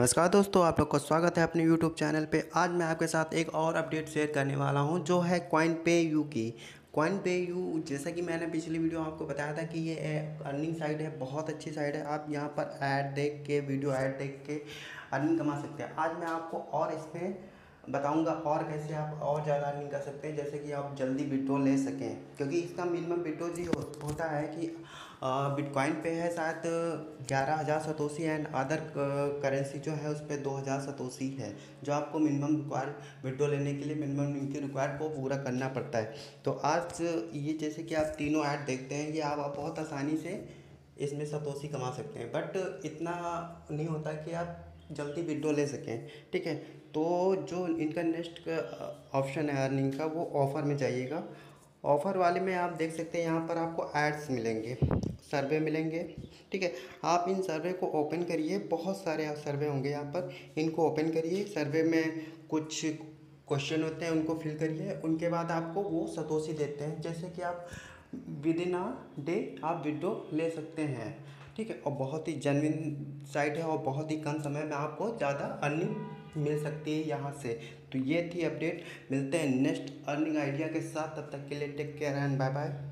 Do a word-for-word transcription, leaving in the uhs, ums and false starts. नमस्कार दोस्तों, आप लोग का स्वागत है अपने YouTube चैनल पे। आज मैं आपके साथ एक और अपडेट शेयर करने वाला हूं जो है कॉइनपेयू की। कॉइनपेयू, जैसा कि मैंने पिछली वीडियो आपको बताया था कि ये अर्निंग साइट है, बहुत अच्छी साइट है। आप यहाँ पर ऐड देख के, वीडियो ऐड देख के अर्निंग कमा सकते हैं। आज मैं आपको और इसमें बताऊंगा और कैसे आप और ज़्यादा अर्निंग कर सकते हैं, जैसे कि आप जल्दी विड्रो ले सकें, क्योंकि इसका मिनिमम विड्रो जी हो, होता है कि बिटकॉइन पे है शायद ग्यारह हज़ार सतोसी एंड अदर करेंसी जो है उस पर दो हज़ार सतोसी है, जो आपको मिनिमम रिक्वायर विड्रो लेने के लिए मिनिमम इनकी रिक्वायर को पूरा करना पड़ता है। तो आज ये जैसे कि आप तीनों ऐड देखते हैं, ये आप, आप बहुत आसानी से इसमें सतोसी कमा सकते हैं, बट इतना नहीं होता कि आप जल्दी विड्रो ले सकें। ठीक है, तो जो इनका नेक्स्ट ऑप्शन है अर्निंग का, वो ऑफ़र में जाइएगा। ऑफ़र वाले में आप देख सकते हैं यहाँ पर आपको एड्स मिलेंगे, सर्वे मिलेंगे। ठीक है, आप इन सर्वे को ओपन करिए, बहुत सारे सर्वे होंगे यहाँ पर, इनको ओपन करिए। सर्वे में कुछ क्वेश्चन होते हैं, उनको फिल करिए, उनके बाद आपको वो सतोसी देते हैं। जैसे कि आप विद इन अ डे आप विड्रो ले सकते हैं। ठीक है, और बहुत ही जेन्युइन साइट है और बहुत ही कम समय में आपको ज़्यादा अर्निंग मिल सकती है यहाँ से। तो ये थी अपडेट, मिलते हैं नेक्स्ट अर्निंग आइडिया के साथ। तब तक के लिए take care and bye bye.